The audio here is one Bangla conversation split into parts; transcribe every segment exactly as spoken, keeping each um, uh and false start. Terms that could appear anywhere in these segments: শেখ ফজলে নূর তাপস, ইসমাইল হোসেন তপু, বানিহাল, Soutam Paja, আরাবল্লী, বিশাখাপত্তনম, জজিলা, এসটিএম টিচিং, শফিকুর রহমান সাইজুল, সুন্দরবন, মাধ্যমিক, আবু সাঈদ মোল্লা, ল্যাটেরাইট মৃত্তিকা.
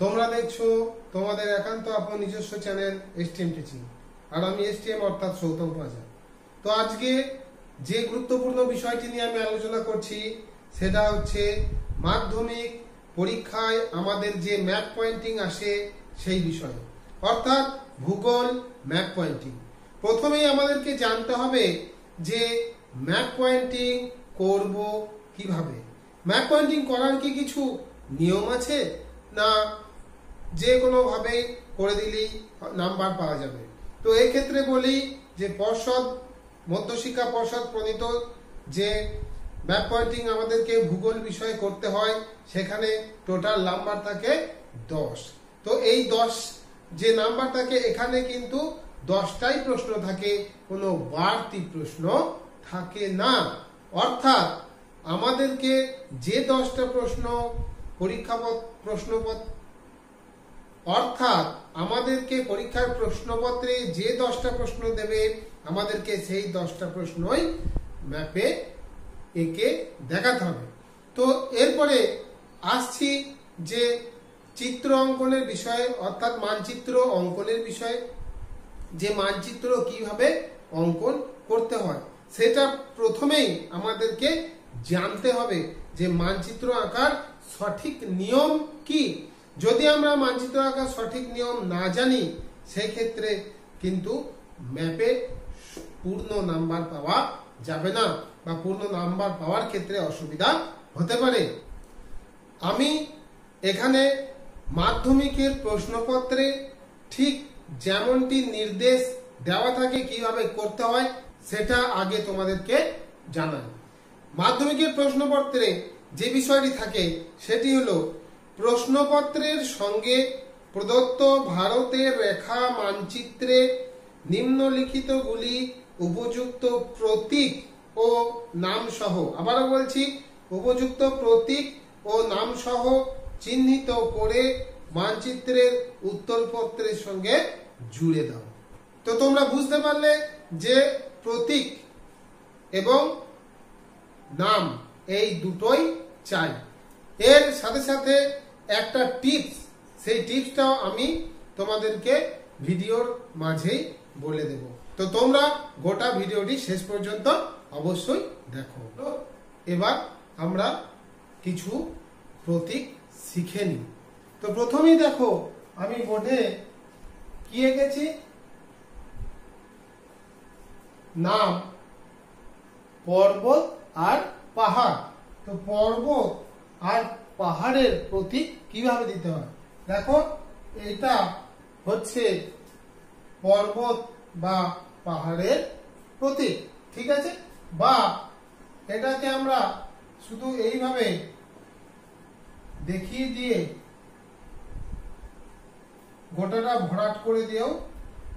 তোমরা দেখছো তোমাদের একান্ত আপন নিজস্ব চ্যানেল এসটিএম টিচিং আর আমি এসটিএম অর্থাৎ সৌতম পাজা। তো আজকে যে গুরুত্বপূর্ণ বিষয়টি নিয়ে আমি আলোচনা করছি সেটা হচ্ছে মাধ্যমিক পরীক্ষায় আমাদের যে ম্যাপ পয়েন্টিং আসে সেই বিষয়, অর্থাৎ ভূগোল ম্যাপ পয়েন্টিং। প্রথমেই আমাদেরকে জানতে হবে যে ম্যাপ পয়েন্টিং করব কিভাবে, ম্যাপ পয়েন্টিং করার কি কিছু নিয়ম আছে না যে কোনোভাবে করে দিলেই নাম্বার পাওয়া যাবে। তো এই ক্ষেত্রে বলি যে পর্ষদ মধ্যশিক্ষা পর্ষদ প্রণীত যে ম্যাপ পয়েন্টিং আমাদেরকে ভূগোল বিষয়ে করতে হয়, সেখানে টোটাল নাম্বার থাকে দশ। তো এই দশ যে নাম্বার থাকে এখানে কিন্তু দশটাই প্রশ্ন থাকে, কোনো বাড়তি প্রশ্ন থাকে না। অর্থাৎ আমাদেরকে যে দশটা প্রশ্ন পরীক্ষা প্রশ্নপত্র অর্থাৎ আমাদেরকে পরীক্ষার প্রশ্নপত্রে যে দশটা প্রশ্ন দেবে আমাদেরকে সেই দশটা প্রশ্নই ম্যাপে একে দেখাতে হবে। তো এরপরে আসছি যে চিত্র অঙ্কনের বিষয়ে, অর্থাৎ মানচিত্র অঙ্কনের বিষয়ে, যে মানচিত্র কিভাবে অঙ্কন করতে হয় সেটা প্রথমেই আমাদেরকে জানতে হবে যে মানচিত্র আঁকার সঠিক নিয়ম কি। যদি আমরা মানচিত্র আঁকার সঠিক নিয়ম না জানি সেক্ষেত্রে কিন্তু ম্যাপে পূর্ণ নাম্বার পাওয়া যাবে না বা পূর্ণ নাম্বার পাওয়ার ক্ষেত্রে অসুবিধা হতে পারে। আমি এখানে মাধ্যমিকের প্রশ্নপত্রে ঠিক যেমনটি নির্দেশ দেওয়া থাকে কিভাবে করতে হয় সেটা আগে তোমাদেরকে জানাই। মাধ্যমিকের প্রশ্নপত্রে যে বিষয়টি থাকে সেটি হলো প্রশ্নপত্রের সঙ্গে প্রদত্ত ভারতের রেখা মানচিত্রে নিম্নলিখিতগুলি উপযুক্ত প্রতীক ও নাম সহ, আবারও বলছি, উপযুক্ত প্রতীক ও নাম সহ চিহ্নিত করে মানচিত্রের উত্তরপত্রের সঙ্গে জুড়ে দাও। তো তোমরা বুঝতে পারলে যে প্রতীক এবং নাম এই দুটোই চাই। এর সাথে সাথে একটা টিপস, সেই টিপসটাও আমি তোমাদেরকে ভিডিওর মাঝেই বলে দেব। তো তোমরা গোটা ভিডিওটি শেষ পর্যন্ত অবশ্যই দেখো। এবার আমরা কিছু প্রতীক শিখে নিই। তো প্রথমেই দেখো আমি বোর্ডে কি এঁকেছি, নাম, পর্বত আর পাহাড়। তো পর্বত আর পাহাড়ের প্রতীক কিভাবে দিতে হয়, দেখো এটা হচ্ছে পর্বত বা পাহাড়ের প্রতীক, ঠিক আছে, বা এটাকে আমরা শুধু এইভাবে দেখিয়ে দিয়ে গোটাটা ভরাট করে দিয়েও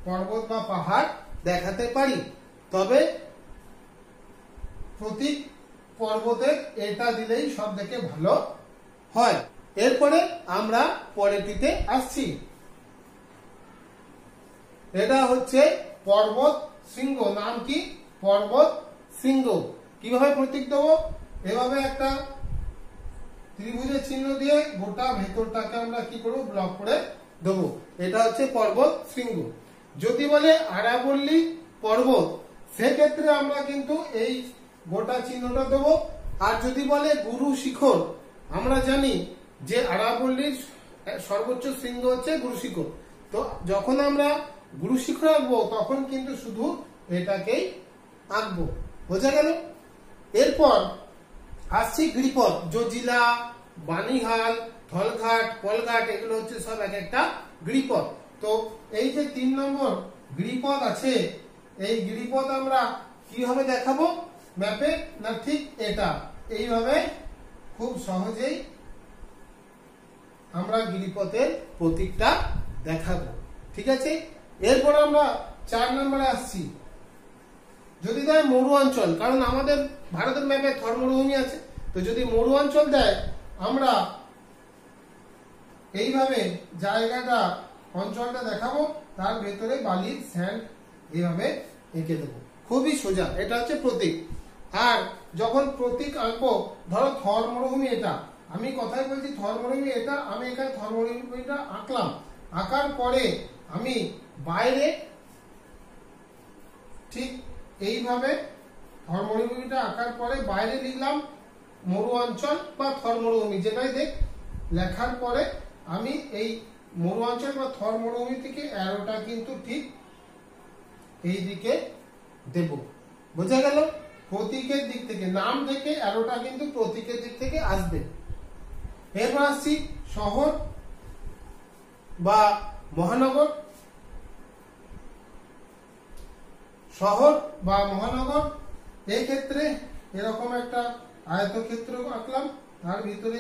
পর্বত বা পাহাড় দেখাতে পারি। তবে প্রতীক পর্বতের এটা দিলেই সব থেকে ভালো হয়। এরপরে আমরা পরেরটিতে আসছি, এটা হচ্ছে পর্বত শৃঙ্গ। নাম কি? পর্বত শৃঙ্গ। কিভাবে প্রতীক দেবো? এভাবে একটা ত্রিভুজের চিহ্ন দিয়ে গোটা ভেতরটাকে আমরা কি করবো, ব্লক করে দেবো। এটা হচ্ছে পর্বত শৃঙ্গ। যদি বলে আরাবল্লী পর্বত, সেক্ষেত্রে আমরা কিন্তু এই গোটা চিহ্নটা দেবো। আর যদি বলে গুরু শিখর, আমরা জানি যে আরাবল্লীর সর্বোচ্চ শৃঙ্গ হচ্ছে গুরু শিখর। তো যখন আমরা গুরু শিখর আঁকবো তখন কিন্তু শুধু এটাকেই আঁকবো, বোঝা গেল? এরপর আসছি গিরিপথ। জজিলা, বানিহাল, ধলঘাট, কলঘাট, এগুলো হচ্ছে সব এক একটা গিরিপথ। তো এই যে তিন নম্বর গিরিপথ আছে, এই গিরিপথ আমরা কিভাবে দেখাবো ম্যাপে, না ঠিক এটা এইভাবে খুব সহজেই আমরা গিরিপথের প্রতীকটা দেখাবো, ঠিক আছে। এরপর আমরা চার নম্বরে আসছি, যদি দেয় মরু অঞ্চল, কারণ আমাদের ভারতের ম্যাপে থর মরুভূমি আছে, তো যদি মরু অঞ্চল দেয় আমরা এইভাবে জায়গাটা অঞ্চলটা দেখাবো, তার ভেতরে বালি, স্যান্ড এইভাবে এঁকে দেবো, খুবই সোজা। এটা হচ্ছে প্রতীক। আর যখন প্রতীক আঁকবো, ধরো থর মরুভূমি এটা, আমি কথাই বলছি থর্মোনিমি এটা আমি এখানে থর্মোনিমিটা আঁকলাম, আঁকার পরে আমি বাইরে ঠিক এইভাবে থর্মোনিমিটা আঁকার পরে বাইরে লিখলাম মরু অঞ্চল বা থর্মোনিমি, যেটাই দেখ লেখার পরে আমি এই মরু অঞ্চল বা থর্মোনিমি থেকে অ্যারোটা কিন্তু ঠিক এই দিকে দেব, বোঝা গেল? প্রতীকের দিক থেকে, নাম থেকে অ্যারোটা কিন্তু প্রতীকের দিক থেকে আসবে। এরপর আসছি শহর বা মহানগর। শহর বা মহানগর এই ক্ষেত্রে এরকম একটা আয়তক্ষেত্র আঁকলাম, তার ভিতরে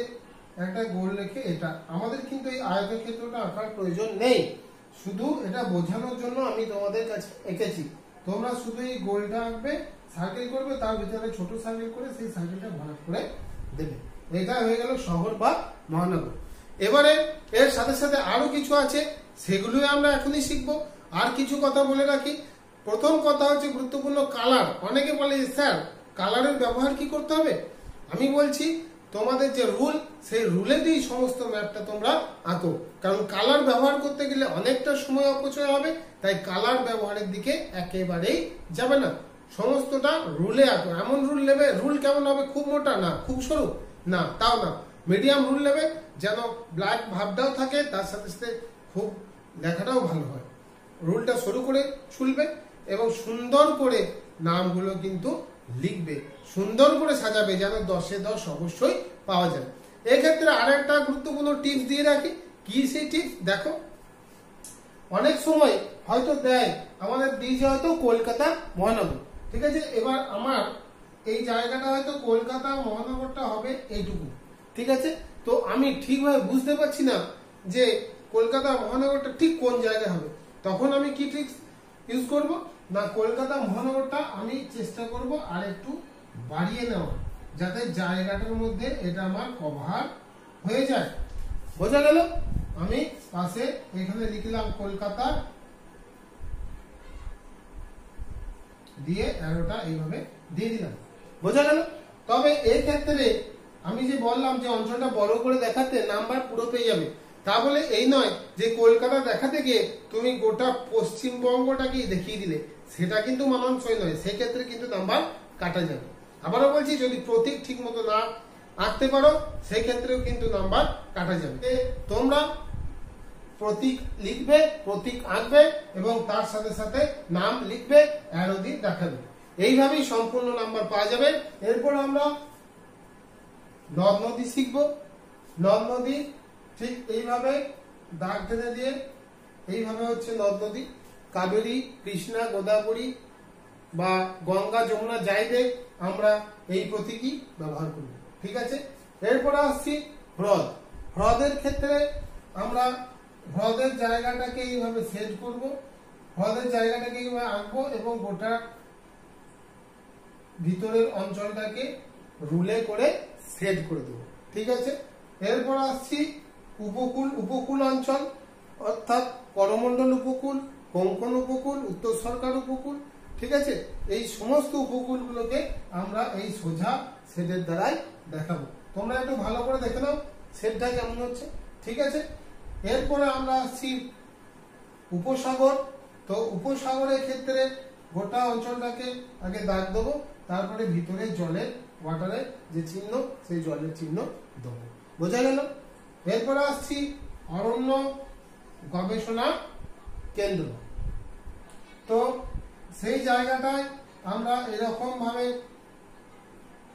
একটা গোল রেখে এটা আমাদের কিন্তু এই আয়তক্ষেত্রটা আঁকার প্রয়োজন নেই, শুধু এটা বোঝানোর জন্য আমি তোমাদের কাছে এঁকেছি। তোমরা শুধু এই গোলটা আঁকবে, সার্কেল করবে, তার ভিতরে ছোট সার্কেল করে সেই সার্কেলটা ভাগ করে দেবে। এটা হয়ে গেল শহর বা মহানগর। এবারে এর সাথে সাথে আরো কিছু আছে, সেগুলো আমরা এখনই শিখব। আর কিছু কথা বলে রাখি, প্রথম কথা হচ্ছে গুরুত্বপূর্ণ কালার। অনেকে বলে যে স্যার কালারের ব্যবহার কি করতে হবে, আমি বলছি তোমাদের যে রুল সেই রুলে দিয়ে সমস্ত ম্যাপটা তোমরা আঁকো, কারণ কালার ব্যবহার করতে গেলে অনেকটা সময় অপচয় হবে, তাই কালার ব্যবহারের দিকে একেবারেই যাবে না, সমস্তটা রুলে আঁকো। এমন রুল নেবে, রুল কেমন হবে, খুব মোটা না, খুব সরু না, তাও না, মিডিয়াম রুল নেবে, যেন ব্ল্যাক ভাবটাও থাকে, তার সাথে সাথে খুব লেখাটাও ভালো হয়। রুলটা শুরু করে শুলবে এবং সুন্দর করে নামগুলো কিন্তু লিখবে, সুন্দর করে সাজাবে, যেন দশে দশ অবশ্যই পাওয়া যায়। এক্ষেত্রে আর একটা গুরুত্বপূর্ণ টিপস দিয়ে রাখি, কি সেই টিপস দেখো, অনেক সময় হয়তো দেয় আমাদের দিয়েছে হয়তো কলকাতা মহানগর, ঠিক আছে, এবার আমার এই জায়গাটা হয়তো কলকাতা মহানগরটা হবে এইটুকু, ঠিক আছে, তো আমি ঠিকভাবে বুঝতে পারছি না যে কলকাতা মহানগরটা ঠিক কোন জায়গায় হবে, তখন আমি কি ট্রিক্স ইউজ করব না, কলকাতা মহানগরটা আমি চেষ্টা করব আর একটু বাড়িয়ে নেওয়া, যাতে জায়গাটার মধ্যে এটা আমার কভার হয়ে যায়, বোঝা গেল? আমি পাশে এখানে লিখলাম কলকাতা দিয়ে অ্যারোটা এইভাবে দিয়ে দিলাম, বোঝা গেল? তবে এই ক্ষেত্রে আমি যে বললাম যে অঞ্চলটা বড় করে দেখাতে নাম্বার পুরো পেয়ে যাবে, তা বলে এই নয় যে কলকাতা দেখাতে গিয়ে তুমি গোটা পশ্চিমবঙ্গটাকে দেখিয়ে দিলে, সেটা কিন্তু মানানসই নয়, সেক্ষেত্রে কিন্তু নাম্বার কাটা যাবে। আবারও বলছি, যদি প্রতীক ঠিক মতো না আঁকতে পারো সেক্ষেত্রেও কিন্তু নাম্বার কাটা যাবে। তোমরা প্রতীক লিখবে, প্রতীক আঁকবে এবং তার সাথে সাথে নাম লিখবে, অ্যারো দিয়ে দেখাবে, এইভাবেই সম্পূর্ণ নাম্বার পাওয়া যাবে। এরপর আমরা নদ নদী শিখব। নদ নদী ঠিক এইভাবে দাগ টেনে দিয়ে এইভাবে হচ্ছে নদ নদী, কাবেরী, কৃষ্ণা, গোদাবরী বা গঙ্গা, যমুনা, যাইবে আমরা এই প্রতীকই ব্যবহার করব, ঠিক আছে। এরপরে আসছি হ্রদ। হ্রদের ক্ষেত্রে আমরা হ্রদের জায়গাটাকে এইভাবে সেট করব, হ্রদের জায়গাটাকে এইভাবে আঁকবো এবং গোটা ভিতরের অঞ্চলটাকে রুলে করে সেট করে দেব, ঠিক আছে। এরপর আসছি উপকূল। উপকূল অঞ্চল অর্থাৎ করমণ্ডল উপকূল, কোঙ্কণ উপকূল, উত্তর সরকার উপকূল, ঠিক আছে, এই সমস্ত উপকূলগুলোকে আমরা এই সোজা সেটের দ্বারাই দেখাবো, তোমরা একটু ভালো করে দেখে নাও সেটটা কেমন হচ্ছে, ঠিক আছে। এরপরে আমরা আসছি উপসাগর। তো উপসাগরের ক্ষেত্রে গোটা অঞ্চলটাকে আগে দাগ দেবো, তারপরে ভিতরে জলের ওয়াটারের যে চিহ্ন সেই জলের চিহ্ন দেবো, বোঝা গেল? এরপরে আসছি অরণ্য গবেষণা কেন্দ্র। তো সেই জায়গাটায় আমরা এরকম ভাবে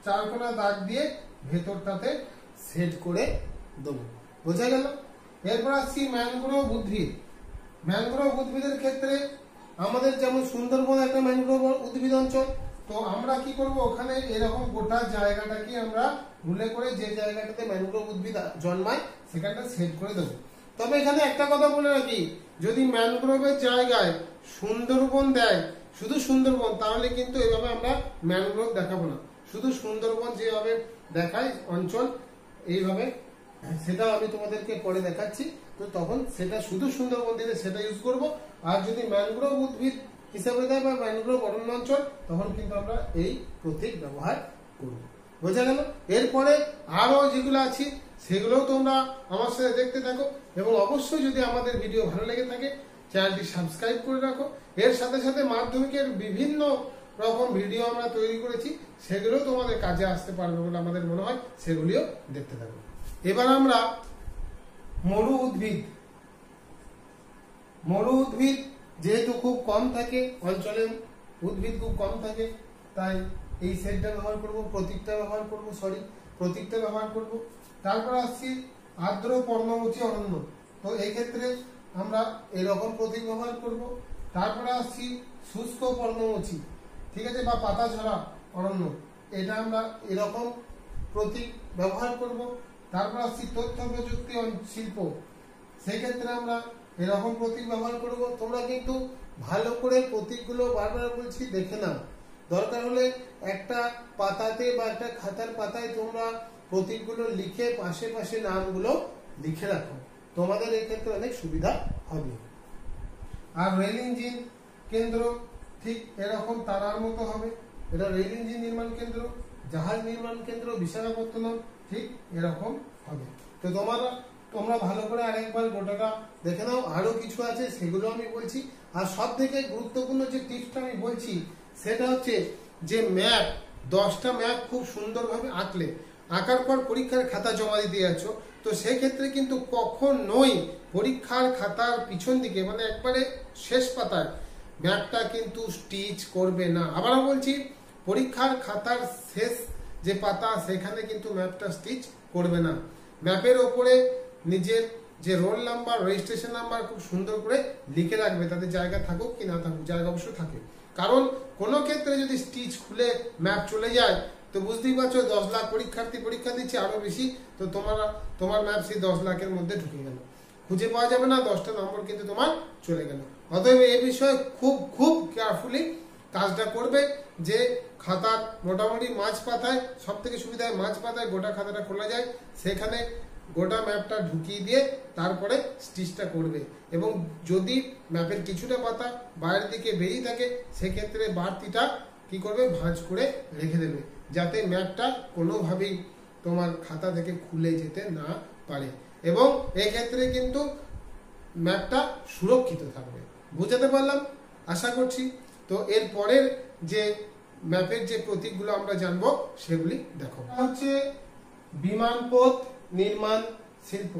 চারকোনা দাগ দিয়ে ভেতরটাতে সেট করে দেবো, বোঝা গেল? এরপর আসছি ম্যানগ্রোভ উদ্ভিদ। ম্যানগ্রোভ উদ্ভিদের ক্ষেত্রে আমাদের যেমন সুন্দরবন একটা ম্যানগ্রোভ উদ্ভিদ অঞ্চল, তো আমরা কি করব, ওখানে এরকম গোটা জায়গাটাকে আমরা রুলে করে যে জায়গাটাতে ম্যানগ্রোভ উদ্ভিদ জন্মায় সেখানটা সেট করে দেবো। তবে এখানে একটা কথা বলে রাখি, যদি ম্যানগ্রোভের জায়গায় সুন্দরবন দেয়, শুধু সুন্দরবন, তাহলে কিন্তু এইভাবে আমরা ম্যানগ্রোভ দেখাবো না, শুধু সুন্দরবন যেভাবে দেখায় অঞ্চল এইভাবে, সেটাও আমি তোমাদেরকে পরে দেখাচ্ছি, তো তখন সেটা শুধু সুন্দরবন দিলে সেটা ইউজ করব। আর যদি ম্যানগ্রোভ উদ্ভিদ হিসাবে দেয় বা ম্যানগ্রোভ অরণ্য অঞ্চল, তখন কিন্তু আমরা এই প্রতীক ব্যবহার করব, বোঝা গেল? এরপরে আরো যেগুলো আছে সেগুলোও তোমরা আমার সাথে দেখতে থাকো এবং অবশ্যই যদি আমাদের ভিডিও ভালো লেগে থাকে চ্যানেলটি সাবস্ক্রাইব করে রাখো। এর সাথে সাথে মাধ্যমিকের বিভিন্ন রকম ভিডিও আমরা তৈরি করেছি, সেগুলো তোমাদের কাজে আসতে পারবে বলে আমাদের মনে হয়, সেগুলিও দেখতে থাকো। এবার আমরা মরু উদ্ভিদ, মরু উদ্ভিদ যেহেতু খুব কম থাকে অঞ্চলে, উদ্ভিদ খুব কম থাকে, তাই এই সেটটা ব্যবহার করবো, প্রতীকটা ব্যবহার করবো সরি প্রতীকটা ব্যবহার করবো। তারপর আসছি আর্দ্র পর্ণমোচী অরণ্য, তো এই ক্ষেত্রে আমরা এরকম প্রতীক ব্যবহার করব। তারপরে আসছি শুষ্ক পর্ণমোচী, ঠিক আছে, বা পাতা ঝরা অরণ্য, এটা আমরা এরকম প্রতীক ব্যবহার করব। তারপর আসছি তথ্য প্রযুক্তি শিল্প, সেক্ষেত্রে আমরা এরকম প্রতীক ব্যবহার করব। তোমরা কিন্তু ভালো করে প্রতীকগুলো বারবার বলছি দেখে নাও, দরকার হলে একটা পাতাতে বা একটা খাতার পাতায় তোমরা প্রতীকগুলো লিখে পাশে পাশে নামগুলো লিখে রাখো, তোমাদের এই ক্ষেত্রে অনেক সুবিধা হবে। আর রেল ইঞ্জিন কেন্দ্র ঠিক এরকম তারার মতো হবে, এটা রেল ইঞ্জিন নির্মাণ কেন্দ্র, জাহাজ নির্মাণ কেন্দ্র বিশাখাপত্তনম, ঠিক এরকম হবে। তো তোমরা তোমরা ভালো করে আরেকবার গোটাটা দেখে নাও, আরো কিছু আছে সেগুলো আমি বলছি। আর সব থেকে গুরুত্বপূর্ণ যে টিপসটা আমি বলছি সেটা হচ্ছে যে ম্যাপ, দশটা ম্যাপ খুব সুন্দরভাবে আঁকলে, আঁকার পর পরীক্ষার খাতা জমা দিয়ে আছো, তো সেক্ষেত্রে কিন্তু কখনোই পরীক্ষার খাতার পিছন দিকে মানে একবারে শেষ পাতায় ম্যাপটা কিন্তু স্টিচ করবে না। আবারও বলছি, পরীক্ষার খাতার শেষ যে পাতা সেখানে কিন্তু ম্যাপটা স্টিচ করবে না। ম্যাপের ওপরে নিজের যে রোল নাম্বার, রেজিস্ট্রেশন নাম্বার খুব সুন্দর করে লিখে রাখবে, তাতে জায়গা থাকুক কি না থাকুক, জায়গা অবশ্যই থাকে, কারণ কোনো ক্ষেত্রে যদি স্টিচ খুলে ম্যাপ চলে যায় তো বুঝতেই পারছো দশ লাখ পরীক্ষার্থী পরীক্ষা দিচ্ছে, আরো বেশি, তো তোমার তোমার ম্যাপ সেই দশ লাখের মধ্যে ঢুকে গেল, খুঁজে পাওয়া যাবে না, দশটা নম্বর কিন্তু তোমার চলে গেল। অতএব এই বিষয়ে খুব খুব কেয়ারফুলি কাজটা করবে, যে খাতা মোটামুটি মাঝ পাতায়, সব থেকে সুবিধা হয় মাঝ পাতায় গোটা খাতাটা খোলা যায়, সেখানে গোটা ম্যাপটা ঢুকিয়ে দিয়ে তারপরে স্টিচটা করবে। এবং যদি ম্যাপের কিছুটা পাতা বাইরের দিকে বেরিয়ে থাকে সেক্ষেত্রে বাড়তিটা কি করবে, ভাঁজ করে রেখে দেবে, যাতে ম্যাপটা কোনোভাবেই তোমার খাতা থেকে খুলে যেতে না পারে, এবং এক্ষেত্রে কিন্তু ম্যাপটা সুরক্ষিত থাকবে। বুঝাতে পারলাম আশা করছি। তো এর পরের যে ম্যাপের যে প্রতীকগুলো আমরা জানবো সেগুলি দেখো, হচ্ছে বিমানপথ নির্মাণ শিল্প,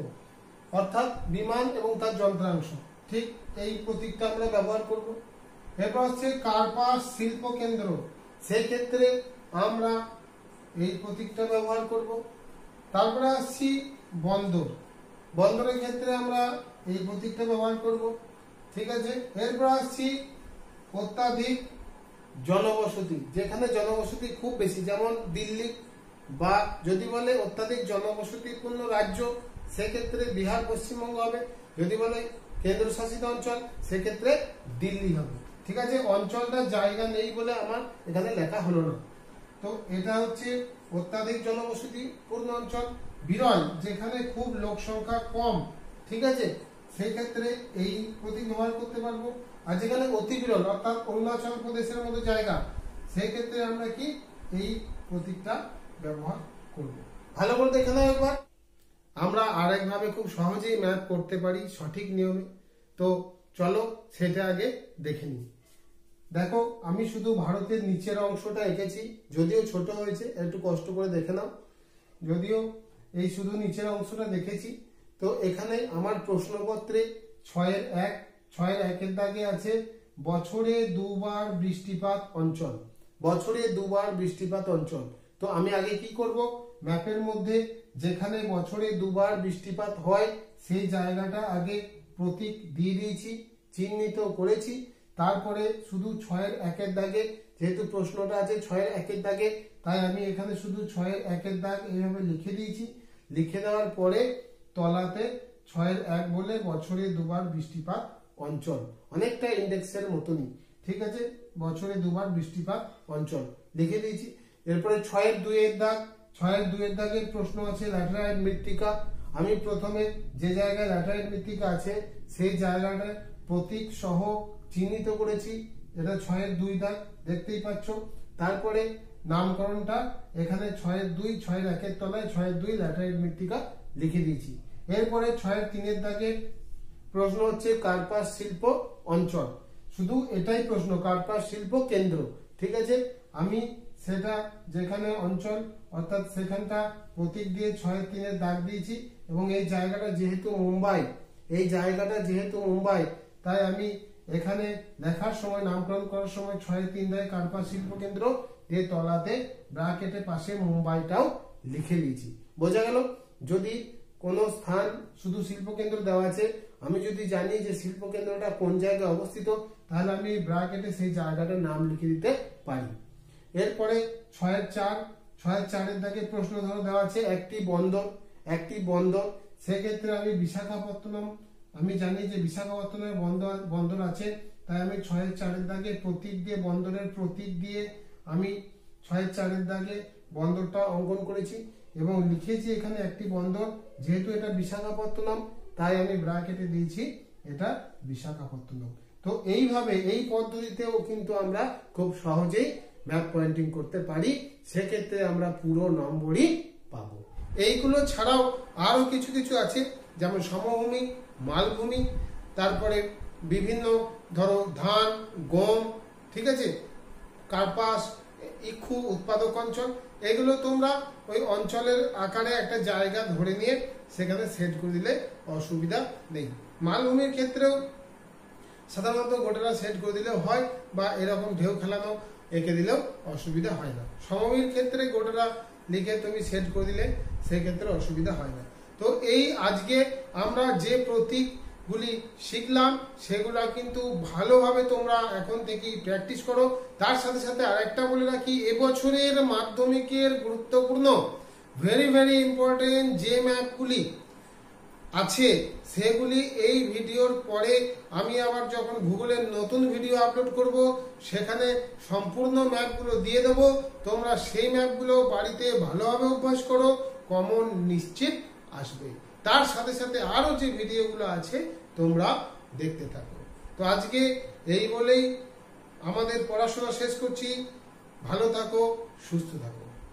অর্থাৎ বিমান এবং তার যন্ত্রাংশ, ঠিক এই প্রতীকটা আমরা ব্যবহার করব। এরপর হচ্ছে কার্পাস শিল্প কেন্দ্র, সেক্ষেত্রে আমরা এই প্রতীকটা ব্যবহার করব। তারপরে আসছি বন্দর, বন্দরের ক্ষেত্রে আমরা এই প্রতীকটা ব্যবহার করব, ঠিক আছে। এরপর আসছি অত্যাধিক জনবসতি, যেখানে জনবসতি খুব বেশি, যেমন দিল্লি, বা যদি বলে অত্যাধিক জনবসতিপূর্ণ রাজ্য সেক্ষেত্রে বিহার পশ্চিমবঙ্গ হবে, যদি বলে কেন্দ্রশাসিত অঞ্চল সেক্ষেত্রে দিল্লি হবে, ঠিক আছে। অঞ্চলটা জায়গা নেই বলে আমার এখানে লেখা হলো না, তো এটা হচ্ছে অত্যাধিক জনবসতিপূর্ণ অঞ্চল। বিরল, যেখানে খুব লোক সংখ্যা কম, ঠিক আছে, সেক্ষেত্রে এই প্রতীক ব্যবহার করতে পারবো। আর যেখানে অতি বিরল, অর্থাৎ অরুণাচল প্রদেশের মতো জায়গা, সেক্ষেত্রে আমরা কি এই প্রতীকটা ব্যবহার করব। ভালো করে দেখে নাও একবার, আমরা আরেকভাবে খুব সহজেই ম্যাপ করতে পারি সঠিক নিয়মে, তো চলো সেটা আগে দেখে নিই। দেখো, আমি শুধু ভারতের নিচের অংশটা এঁকেছি, যদিও ছোট হয়েছে, একটু কষ্ট করে দেখে নাও, যদিও এই শুধু নিচের অংশটা দেখেছি। তো এখানে আমার প্রশ্নপত্রে ছয়ের এক ছয়ের একের দাগে আছে বছরে দুবার বৃষ্টিপাত অঞ্চল, বছরে দুবার বৃষ্টিপাত অঞ্চল। তো আমি আগে কি করব, ম্যাপের মধ্যে যেখানে বছরে দুবার বৃষ্টিপাত হয় সেই জায়গাটা আগে প্রতীক দিয়ে দিয়েছি, চিহ্নিত করেছি। তারপরে শুধু ছয়ের একের দাগে, যেহেতু প্রশ্নটা আছে ছয়ের একের দাগে, তাই আমি এখানে শুধু ছয়ের একের দাগ এইভাবে লিখে দিয়েছি। লিখে দেওয়ার পরে তলাতে ছয়ের এক বলে বছরে দুবার বৃষ্টিপাত অঞ্চল, অনেকটা ইন্ডেক্সের মতনই, ঠিক আছে, বছরে দুবার বৃষ্টিপাত অঞ্চল লিখে দিয়েছি। এরপরে ছয়ের দুইয়ের দাগ, ছয়ের দুইয়ের দাগের প্রশ্ন আছে ল্যাটেরাইট মৃত্তিকা। আমি প্রথমে যে জায়গায় ল্যাটেরাইট মৃত্তিকা আছে সেই জায়গাটা প্রতীক সহ চিহ্নিত করেছি, এটা ছয়ের দুই দাগ, দেখতেই পাচ্ছ। তারপরে নামকরণটা এখানে ছয়ের দুই, ছয়ের একের তলায় ছয়ের দুই ল্যাটেরাইট মৃত্তিকা लिखे दीची एरपर छय तीन दागे प्रश्न होच्छे कार्पास शिल्प अंचल शुधु एटाई प्रश्न कार्पास शिल्प केंद्र ठीक है आमी सेटा जेखाने अंचल अर्थात सेखानटा प्रतीक दिए छय तीन दाग दिएछि एबं एई जायगाटा जेहेतु मुम्बाई एई जायगाटा जेहेतु मुम्बाई ताई आमी एखाने लेखार समय नामकरण करार समय छय तीन दागे कार्पास शिल्प केंद्र ए तलाते ब्राकेटे पाशे मुम्बाईटाओ लिखे दिएछि बोझा गेल जदि कोनो स्थान शुधु शिल्प केंद्र देवा आछे आमी जदि जानी जे शिल्प केंद्रटा कोन जायगाय अवस्थित ताहले आमी ब्राकेटे सेई जायगाटार नाम लिखे दिते पारी। एरपर छय चार छय चार एर दिके प्रश्न धरो देवा आछे एकटी बंदर एकटी बंदर सेई क्षेत्रे आमी विशाखापत्तनम आमी जानी जे विशाखापत्तनमे बंदर बंदर आछे ताई आमी छय चार एर दिके प्रतीक दिये बंदरेर प्रतीक दिये आमी छय चार एर दिके बंदरटा अंकन करेछि एवं लिखेछि एखाने एकटी बंदर जेहेतु एटा विशाखापत्तनम ताई आमी ब्रैकेटे दिएछि एटा विशाखापत्तनम। तो एई भावे एई पद्धतितेओ किन्तु आमरा खूब सहजेई मैप पॉइंटिंग करते पारी से क्षेत्रे आमरा पुरो नम्बरई पाबो। एइगुलो छाड़ाओ आरो किछु किछु आछे जेमन समभूमि मालभूमि तारपरे विभिन्न धरो धान गम ठीक आछे कार्पास इक्षु उत्पादक अंचल एगुलो तोमरा ओई अंचलेर आकारे एकटा जायगा धरे निये सेखाने सेट करे दिले असुविधा नेई। मालभूमिर क्षेत्रेओ साधारणत गोटाटा सेट करे दिले हय बा एरकम ढेउ खेलानो एके दिलेओ असुविधा हय ना। समभूमिर क्षेत्रे गोटाटा लिखे तुमि सेट करे दिले सेई क्षेत्रे असुविधा हय ना। तो एई आजके आमरा जे प्रतीकगुली शिखलाम सेगुला किन्तु भालोभावे तोमरा एखन थेकेई प्रैक्टिस करो। तार साथे साथे आरेकटा बोले राखी এবছরের মাধ্যমিকের গুরুত্বপূর্ণ ভেরি ভেরি ইম্পর্টেন্ট যে ম্যাপগুলি আছে সেগুলি এই ভিডিওর পরে আমি আবার যখন গুগলের নতুন ভিডিও আপলোড করব সেখানে সম্পূর্ণ ম্যাপগুলো দিয়ে দেব। তোমরা সেই ম্যাপগুলো বাড়িতে ভালোভাবে অভ্যাস করো কমন নিশ্চিত আসবে। তার সাথে সাথে আরো যে ভিডিওগুলো আছে তোমরা দেখতে থাকো। তো আজকে এই বলেই আমাদের পড়াশোনা শেষ করছি। ভালো থাকো সুস্থ থাকো।